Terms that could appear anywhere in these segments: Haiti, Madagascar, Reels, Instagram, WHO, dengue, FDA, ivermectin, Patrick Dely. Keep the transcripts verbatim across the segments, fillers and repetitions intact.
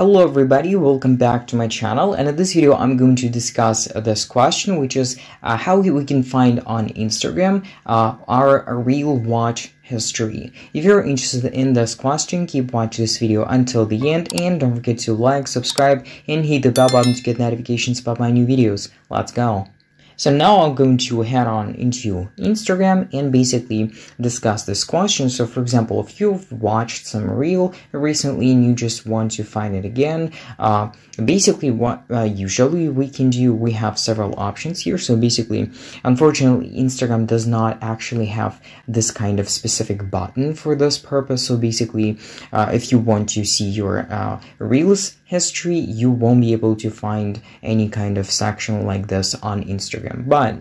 Hello everybody, welcome back to my channel, and in this video I'm going to discuss this question, which is uh, how we can find on Instagram uh, our reel watch history. If you're interested in this question, keep watching this video until the end, and don't forget to like, subscribe, and hit the bell button to get notifications about my new videos. Let's go. So now I'm going to head on into Instagram and basically discuss this question. So for example, if you've watched some reel recently and you just want to find it again, uh, basically what uh, usually we can do, we have several options here. So basically, unfortunately, Instagram does not actually have this kind of specific button for this purpose. So basically, uh, if you want to see your uh, reels history, you won't be able to find any kind of section like this on Instagram. But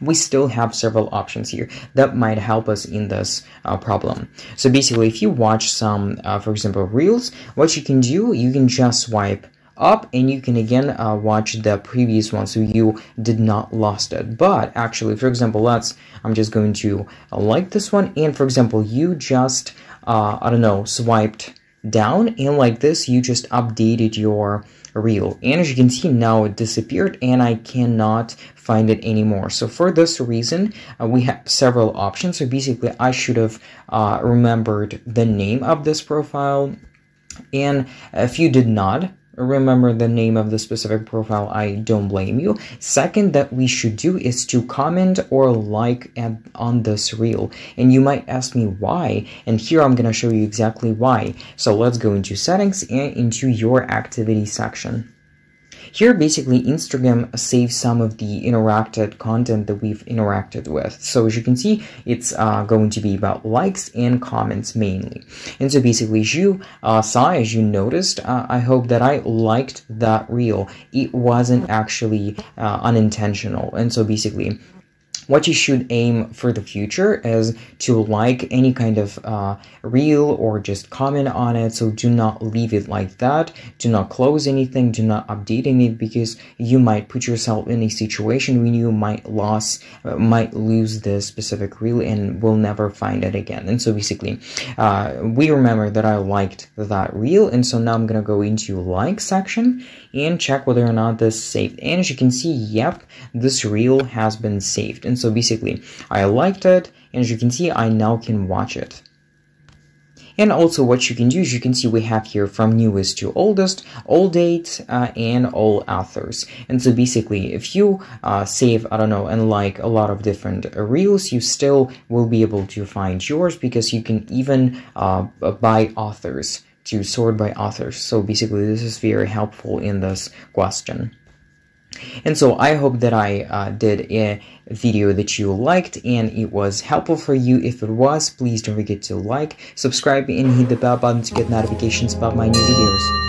we still have several options here that might help us in this uh, problem. So basically, if you watch some, uh, for example, reels, what you can do, you can just swipe up and you can again uh, watch the previous one, so you did not lost it. But actually, for example, let's, I'm just going to uh, like this one, and for example, you just, uh, I don't know, swiped down, and like this, you just updated your reel, and as you can see, now it disappeared and I cannot find it anymore. So for this reason, uh, we have several options. So basically, I should have uh, remembered the name of this profile, and if you did not remember the name of the specific profile, I don't blame you. Second, that we should do is to comment or like and on this reel. And you might ask me why, and here I'm gonna show you exactly why. So let's go into settings and into your activity section. Here, basically, Instagram saves some of the interacted content that we've interacted with. So as you can see, it's uh, going to be about likes and comments mainly. And so basically, as you uh, saw, as you noticed, uh, I hope that I liked that reel. It wasn't actually uh, unintentional. And so basically, what you should aim for the future is to like any kind of uh, reel or just comment on it. So do not leave it like that. Do not close anything. Do not update it, because you might put yourself in a situation when you might lose, might lose this specific reel and will never find it again. And so basically, uh, we remember that I liked that reel. And so now I'm going to go into like section and check whether or not this saved. And as you can see, yep, this reel has been saved. And so basically, I liked it, and as you can see, I now can watch it. And also what you can do is you can see we have here from newest to oldest, all dates, uh, and all authors. And so basically, if you uh, save, I don't know, and like a lot of different reels, you still will be able to find yours, because you can even uh, buy authors, to sort by authors. So basically, this is very helpful in this question. And so I hope that I uh, did a video that you liked and it was helpful for you. If it was, please don't forget to like, subscribe, and hit the bell button to get notifications about my new videos.